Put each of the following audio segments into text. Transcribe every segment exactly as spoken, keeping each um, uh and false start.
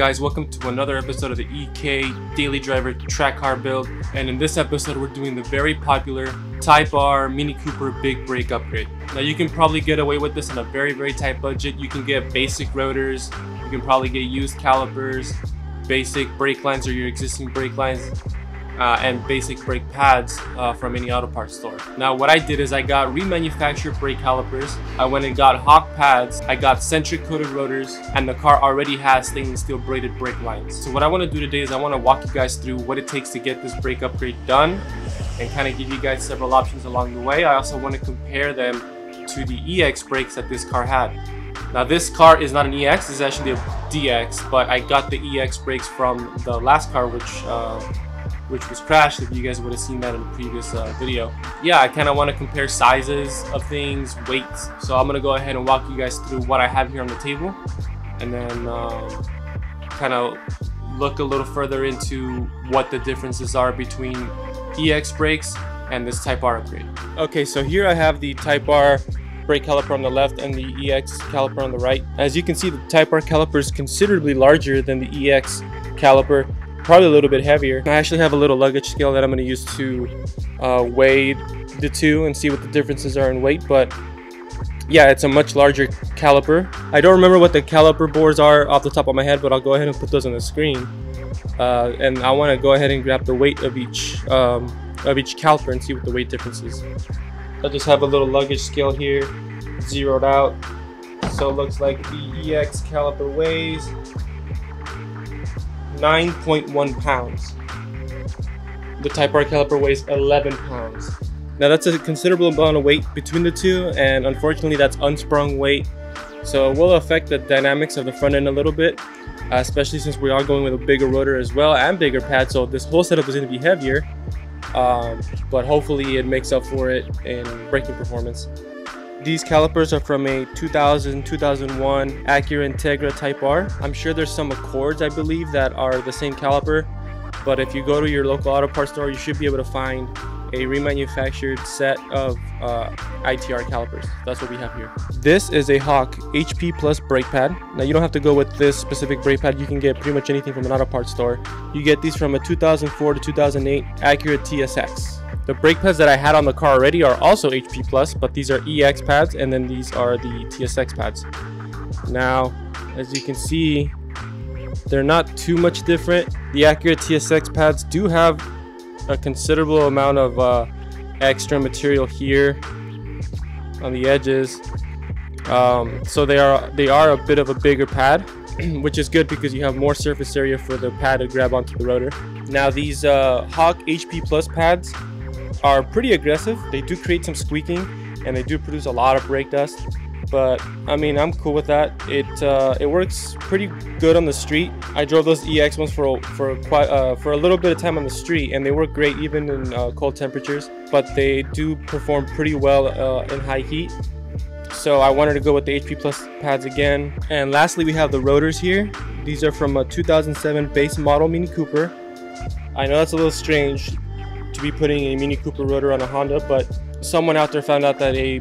guys, welcome to another episode of the E K Daily Driver Track Car Build, and in this episode we're doing the very popular Type R Mini Cooper Big Brake Upgrade. Now you can probably get away with this on a very very tight budget. You can get basic rotors, you can probably get used calipers, basic brake lines or your existing brake lines, Uh, and basic brake pads uh, from any auto parts store. Now what I did is I got remanufactured brake calipers, I went and got Hawk pads, I got Centric coated rotors, and the car already has stainless steel braided brake lines. So what I want to do today is I want to walk you guys through what it takes to get this brake upgrade done and kind of give you guys several options along the way. I also want to compare them to the E X brakes that this car had. Now this car is not an E X, this is actually a D X, but I got the E X brakes from the last car, which uh, which was crashed, if you guys would have seen that in the previous uh, video. Yeah, I kind of want to compare sizes of things, weights. So I'm going to go ahead and walk you guys through what I have here on the table, and then uh, kind of look a little further into what the differences are between E X brakes and this Type R upgrade. Okay, so here I have the Type R brake caliper on the left and the E X caliper on the right. As you can see, the Type R caliper is considerably larger than the E X caliper, probably a little bit heavier. I actually have a little luggage scale that I'm going to use to uh, weigh the two and see what the differences are in weight, but yeah, it's a much larger caliper. I don't remember what the caliper bores are off the top of my head, but I'll go ahead and put those on the screen, uh, and I want to go ahead and grab the weight of each um, of each caliper and see what the weight difference is. I just have a little luggage scale here zeroed out, so it looks like the E X caliper weighs nine point one pounds. The Type R caliper weighs eleven pounds. Now that's a considerable amount of weight between the two, and unfortunately that's unsprung weight, so it will affect the dynamics of the front end a little bit, uh, especially since we are going with a bigger rotor as well and bigger pad, so this whole setup is going to be heavier, um, but hopefully it makes up for it in braking performance. These calipers are from a two thousand, two thousand one Acura Integra Type R. I'm sure there's some Accords, I believe, that are the same caliper, but if you go to your local auto parts store, you should be able to find a remanufactured set of uh, I T R calipers. That's what we have here. This is a Hawk H P Plus brake pad. Now you don't have to go with this specific brake pad. You can get pretty much anything from an auto parts store. You get these from a two thousand four to two thousand eight Acura T S X. The brake pads that I had on the car already are also H P Plus, but these are E X pads, and then these are the T S X pads. Now, as you can see, they're not too much different. The Acura T S X pads do have a considerable amount of uh, extra material here on the edges, um, so they are they are a bit of a bigger pad, which is good because you have more surface area for the pad to grab onto the rotor. Now these uh, Hawk H P Plus pads are pretty aggressive. They do create some squeaking and they do produce a lot of brake dust, but I mean, I'm cool with that. It uh, it works pretty good on the street. I drove those E X ones for for quite uh, for a little bit of time on the street, and they work great even in uh, cold temperatures, but they do perform pretty well uh, in high heat. So I wanted to go with the H P Plus pads again. And lastly, we have the rotors here. These are from a two thousand seven base model Mini Cooper. I know that's a little strange to be putting a Mini Cooper rotor on a Honda, but someone out there found out that a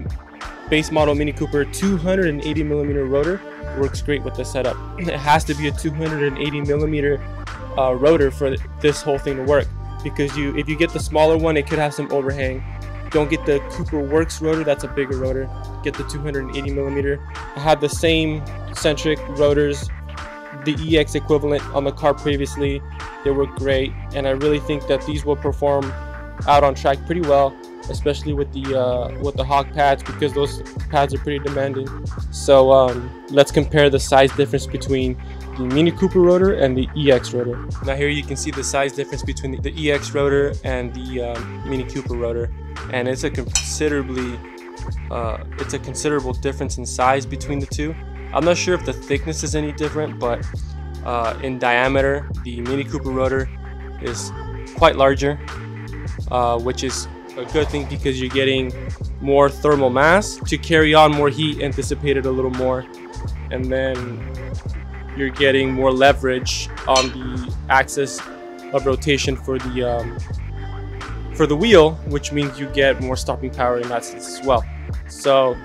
base model Mini Cooper two hundred eighty millimeter rotor works great with the setup. It has to be a two hundred eighty millimeter uh, rotor for this whole thing to work, because you, if you get the smaller one, it could have some overhang. Don't get the Cooper Works rotor, that's a bigger rotor. Get the two hundred eighty millimeter. I had the same Centric rotors, the E X equivalent, on the car previously. They work great, and I really think that these will perform out on track pretty well, especially with the uh, with the Hawk pads, because those pads are pretty demanding. So um, let's compare the size difference between the Mini Cooper rotor and the E X rotor. Now here you can see the size difference between the E X rotor and the um, Mini Cooper rotor, and it's a considerably uh, it's a considerable difference in size between the two. I'm not sure if the thickness is any different, but uh, in diameter, the Mini Cooper rotor is quite larger, uh, which is a good thing because you're getting more thermal mass to carry on more heat and dissipate it a little more, and then you're getting more leverage on the axis of rotation for the um, for the wheel, which means you get more stopping power in that sense as well. So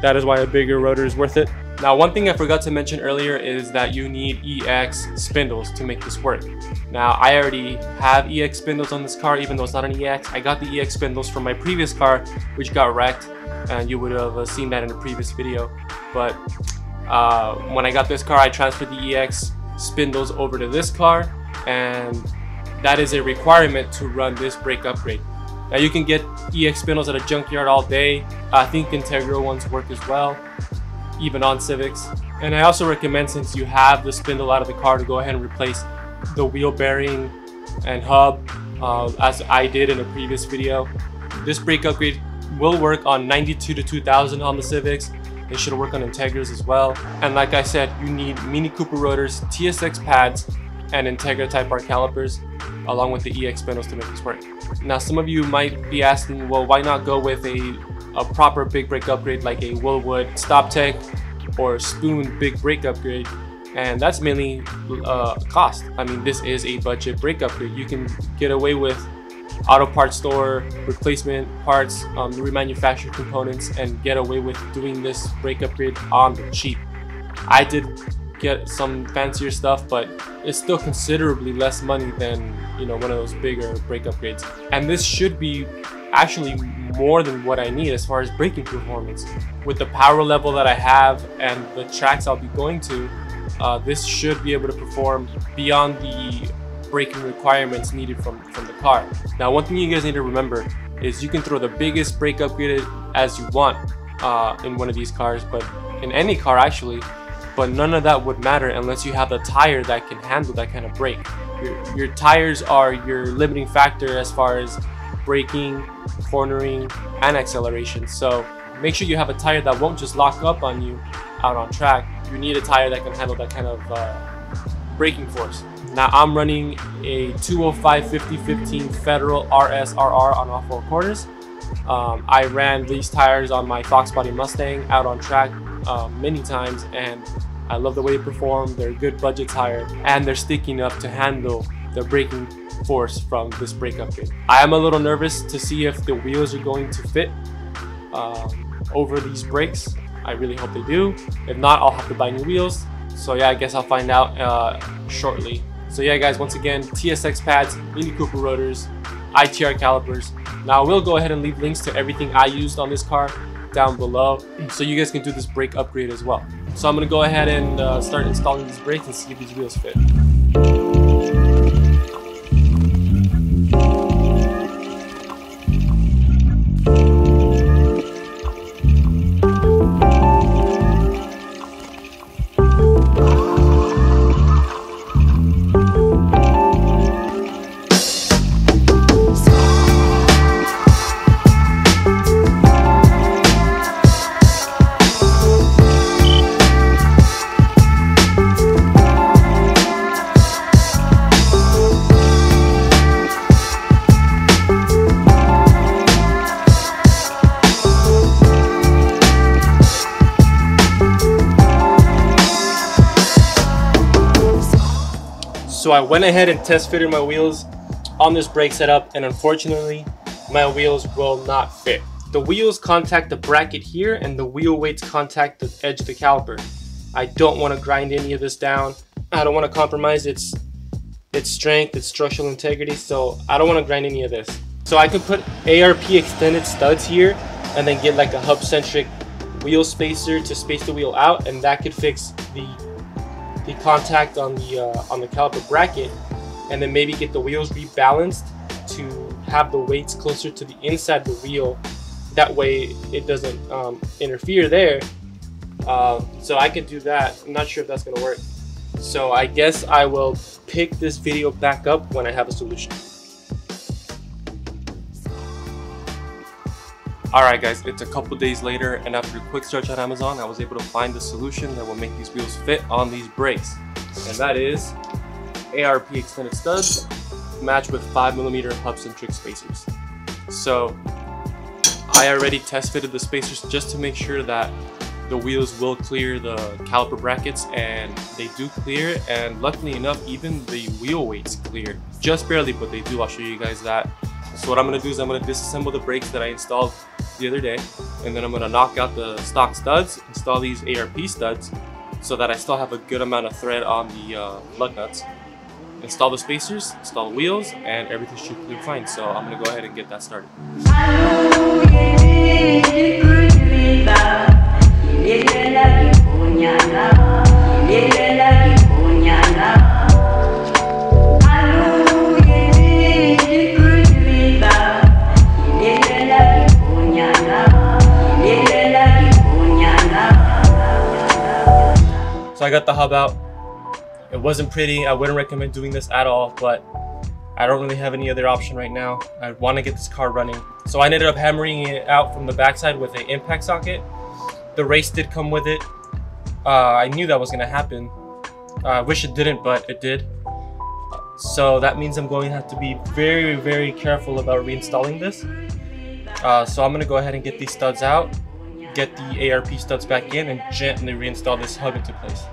that is why a bigger rotor is worth it. Now, one thing I forgot to mention earlier is that you need E X spindles to make this work. Now, I already have E X spindles on this car, even though it's not an E X. I got the E X spindles from my previous car, which got wrecked, and you would have seen that in a previous video. But uh, when I got this car, I transferred the E X spindles over to this car, and that is a requirement to run this brake upgrade. Now, you can get E X spindles at a junkyard all day. I think Integra ones work as well, even on Civics. And I also recommend, since you have the spindle out of the car, to go ahead and replace the wheel bearing and hub, uh, as I did in a previous video. This brake upgrade will work on ninety-two to two thousand on the Civics. It should work on Integras as well. And like I said, you need Mini Cooper rotors, T S X pads, and Integra Type R calipers, along with the E X spindles to make this work. Now, some of you might be asking, well, why not go with a a proper big brake upgrade like a Wilwood Stoptech or Spoon big brake upgrade? And that's mainly uh, cost. I mean, this is a budget brake upgrade. You can get away with auto parts store replacement parts, um, remanufactured components, and get away with doing this brake upgrade on the cheap. I did get some fancier stuff, but it's still considerably less money than, you know, one of those bigger brake upgrades. And this should be actually more than what I need as far as braking performance. With the power level that I have and the tracks I'll be going to, uh, this should be able to perform beyond the braking requirements needed from, from the car. Now, one thing you guys need to remember is you can throw the biggest brake upgrade as you want uh, in one of these cars, but in any car actually, but none of that would matter unless you have the tire that can handle that kind of brake. Your, your tires are your limiting factor as far as braking, cornering, and acceleration. So make sure you have a tire that won't just lock up on you out on track. You need a tire that can handle that kind of uh, braking force. Now, I'm running a two oh five fifty fifteen Federal R S R R on off-road corners. Um, I ran these tires on my Fox Body Mustang out on track uh, many times, and I love the way they perform. They're a good budget tire, and they're sticky enough to handle the braking force from this brake upgrade. I am a little nervous to see if the wheels are going to fit um, over these brakes. I really hope they do. If not, I'll have to buy new wheels. So yeah, I guess I'll find out uh, shortly. So yeah guys, once again, T S X pads, Mini Cooper rotors, I T R calipers. Now, I will go ahead and leave links to everything I used on this car down below, so you guys can do this brake upgrade as well. So I'm gonna go ahead and uh, start installing these brakes and see if these wheels fit. So I went ahead and test fitted my wheels on this brake setup, and unfortunately my wheels will not fit. The wheels contact the bracket here, and the wheel weights contact the edge of the caliper. I don't want to grind any of this down. I don't want to compromise its its strength, its structural integrity, so I don't want to grind any of this. So I could put A R P extended studs here and then get like a hub centric wheel spacer to space the wheel out, and that could fix the the contact on the uh, on the caliper bracket, and then maybe get the wheels rebalanced to have the weights closer to the inside the wheel. That way it doesn't um, interfere there. Uh, so I could do that. I'm not sure if that's gonna work. So I guess I will pick this video back up when I have a solution. Alright guys, it's a couple days later, and after a quick search on Amazon, I was able to find the solution that will make these wheels fit on these brakes. And that is A R P extended studs matched with five millimeter hub centric spacers. So I already test fitted the spacers just to make sure that the wheels will clear the caliper brackets, and they do clear, and luckily enough even the wheel weights clear. Just barely, but they do. I'll show you guys that. So what I'm going to do is I'm going to disassemble the brakes that I installed the other day, and then I'm going to knock out the stock studs, install these A R P studs so that I still have a good amount of thread on the uh, lug nuts, install the spacers, install the wheels, and everything should be fine. So I'm going to go ahead and get that started. So I got the hub out. It wasn't pretty. I wouldn't recommend doing this at all, but I don't really have any other option right now. I want to get this car running. So I ended up hammering it out from the backside with an impact socket. The race did come with it. Uh, I knew that was going to happen. Uh, I wish it didn't, but it did. So that means I'm going to have to be very, very careful about reinstalling this. Uh, so I'm going to go ahead and get these studs out, get the A R P studs back in, and gently reinstall this hub into place.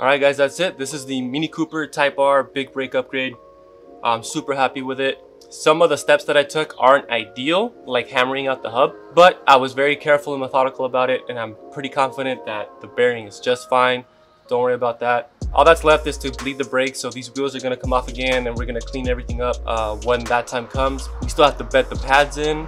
Alright guys, that's it. This is the Mini Cooper Type R big brake upgrade. I'm super happy with it. Some of the steps that I took aren't ideal, like hammering out the hub, but I was very careful and methodical about it, and I'm pretty confident that the bearing is just fine. Don't worry about that. All that's left is to bleed the brakes, so these wheels are going to come off again, and we're going to clean everything up uh, when that time comes. We still have to bed the pads in,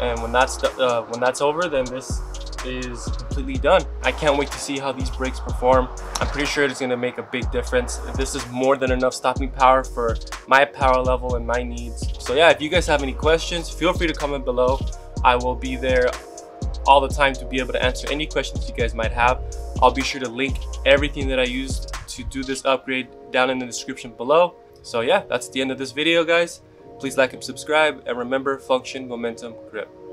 and when that's, uh, when that's over, then this is completely done. I can't wait to see how these brakes perform. I'm pretty sure it's going to make a big difference. This is more than enough stopping power for my power level and my needs. So yeah, if you guys have any questions, feel free to comment below. I will be there all the time to be able to answer any questions you guys might have. I'll be sure to link everything that I used to do this upgrade down in the description below. So yeah, that's the end of this video, guys. Please like and subscribe, and remember, function, momentum, grip.